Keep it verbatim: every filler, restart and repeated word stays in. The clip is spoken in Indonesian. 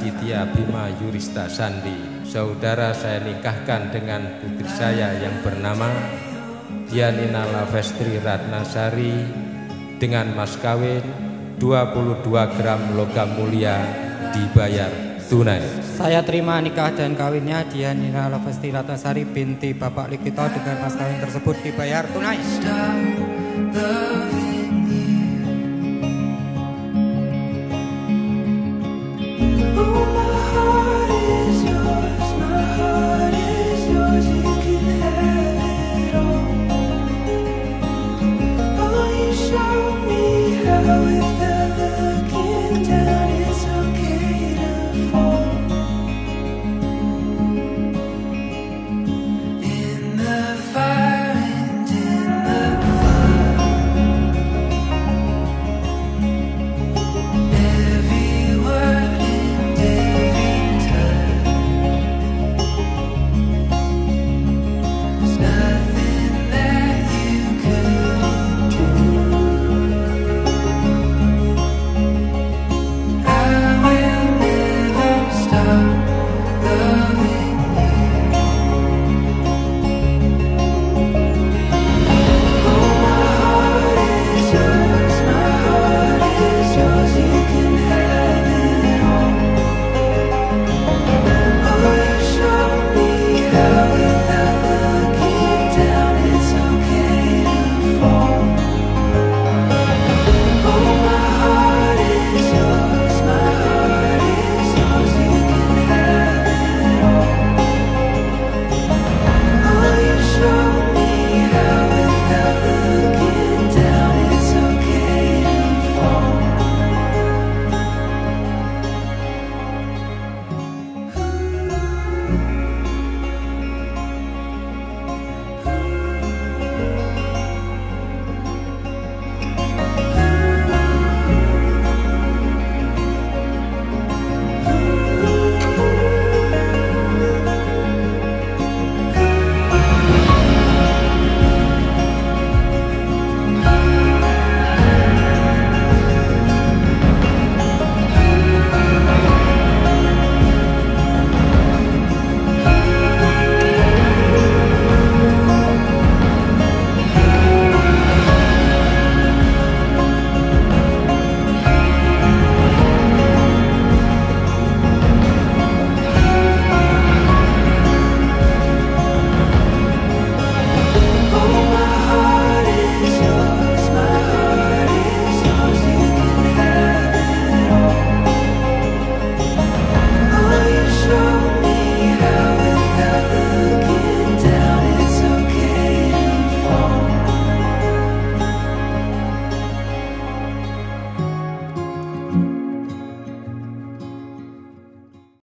Arjitia Bima Yurista Sandi. Saudara saya nikahkan dengan putri saya yang bernama Dianina Lavestri Ratnasari dengan mas kawin dua puluh dua gram logam mulia dibayar tunai. Saya terima nikah dan kawinnya Dianina Lavestri Ratnasari binti Bapak Likito dengan mas kawin tersebut dibayar tunai.